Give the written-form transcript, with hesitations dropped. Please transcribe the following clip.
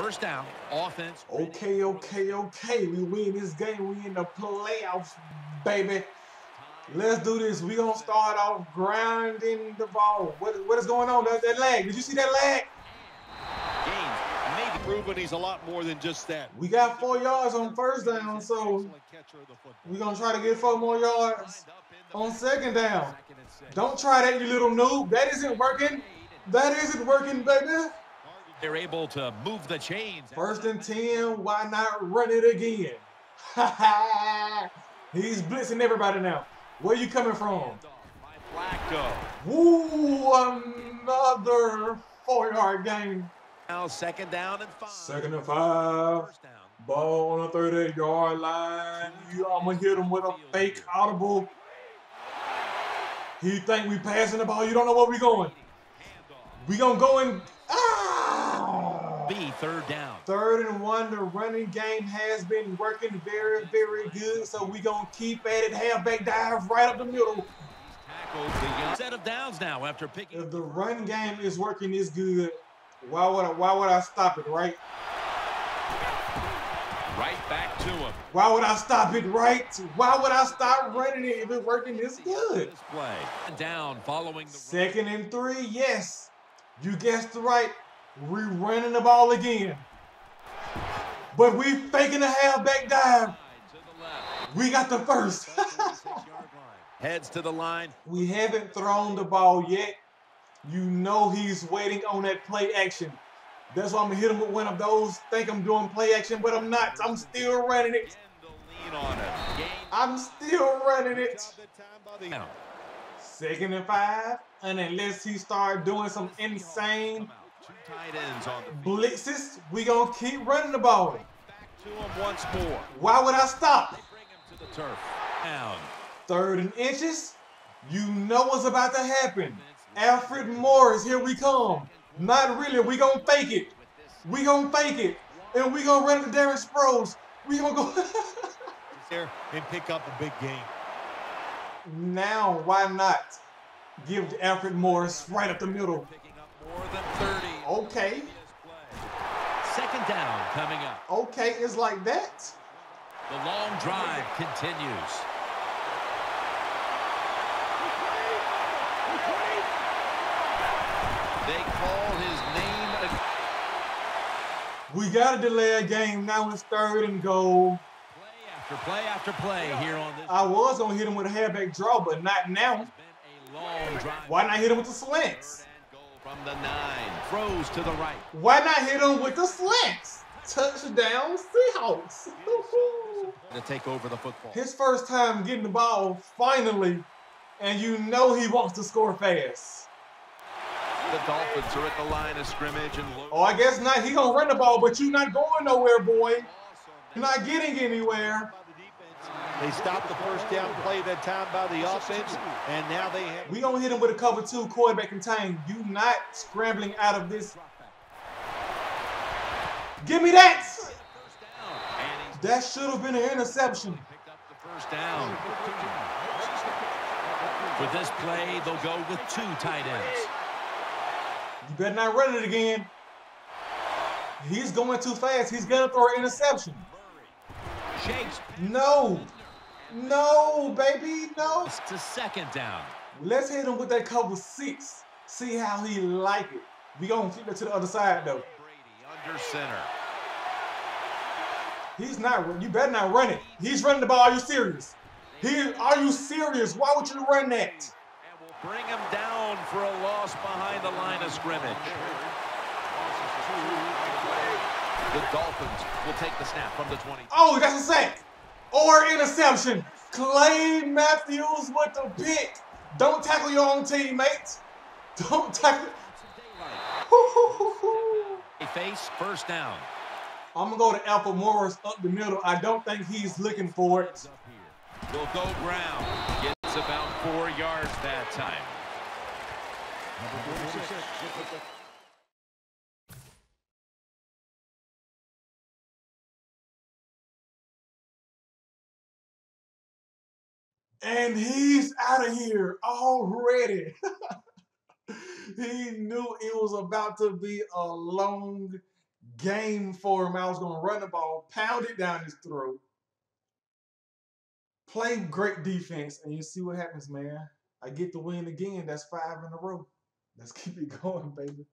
First down, offense. Okay. We win this game. We in the playoffs, baby. Let's do this. We're going to start off grinding the ball. What is going on? That lag. Did you see that lag? Proven he's a lot more than just that. We got 4 yards on first down, so we're going to try to get 4 more yards on second down. Don't try that, you little noob. That isn't working. That isn't working, baby. They're able to move the chains. First and 10, why not run it again? Ha ha. He's blitzing everybody now. Where you coming from? Ooh, another 4-yard gain. Second down and 5. Second and 5. Ball on the 38-yard line. I'm going to hit him with a fake audible. He think we passing the ball. You don't know where we going. We going to go and... Ah! Third down. Third and 1. The running game has been working very, very good. So we going to keep at it. Halfback dive right up the middle. Set of downs now after picking. If the run game is working this good, why would I stop it, right? Right back to him. Why would I stop it, right? Why would I stop running it if it's working this good? Play down following the second and 3. Yes, you guessed right. We're running the ball again, but we faking a halfback dive. We got the first. Heads to the line. We haven't thrown the ball yet. You know he's waiting on that play action. That's why I'm gonna hit him with one of those. Think I'm doing play action, but I'm not. I'm still running it. I'm still running it. Second and 5, and unless he start doing some insane blitzes, we gonna keep running the ball. Why would I stop? Third and inches. You know what's about to happen. Alfred Morris, here we come. Not really. We gonna fake it. We gonna fake it, and we gonna run to Derrick Sproles. We gonna go there and pick up a big game. Now, why not give Alfred Morris right up the middle? Okay. Second down coming up. Okay, it's like that. The long drive continues. They call his name. We got to delay a game. Now it's third and goal. Play after play after play here on this. I was going to hit him with a halfback draw, but not now. Why not hit him with the slants? From the 9, throws to the right. Why not hit him with the slants? Touchdown, Seahawks. To take over the football. His first time getting the ball, finally. And you know he wants to score fast. The Dolphins are at the line of scrimmage and oh, I guess not. He gonna run the ball, but you're not going nowhere, boy. You're not getting anywhere. They stopped the first down play that time by the offense, and now they have. We gonna hit him with a cover 2 quarterback contain. You not scrambling out of this. Give me that. That should have been an interception. First down. For this play, they'll go with 2 tight ends. You better not run it again. He's going too fast. He's going to throw an interception. No. No, baby, no. It's to second down. Let's hit him with that cover 6. See how he like it. We're going to flip it to the other side, though. Brady under center. He's not. You better not run it. He's running the ball. Are you serious? Are you serious? Why would you run that? Bring him down for a loss behind the line of scrimmage. The Dolphins will take the snap from the 20. Oh, he got a sack or interception. Clay Matthews with the pick. Don't tackle your own teammates. Don't tackle. A face first down. I'm going to go to Alfred Morris up the middle. I don't think he's looking for it. We'll go ground. Gets about 4 yards that time. And he's out of here already. He knew it was about to be a long game for him. I was going to run the ball, pound it down his throat, play great defense, and you see what happens, man. I get the win again. That's 5 in a row. Let's keep it going, baby.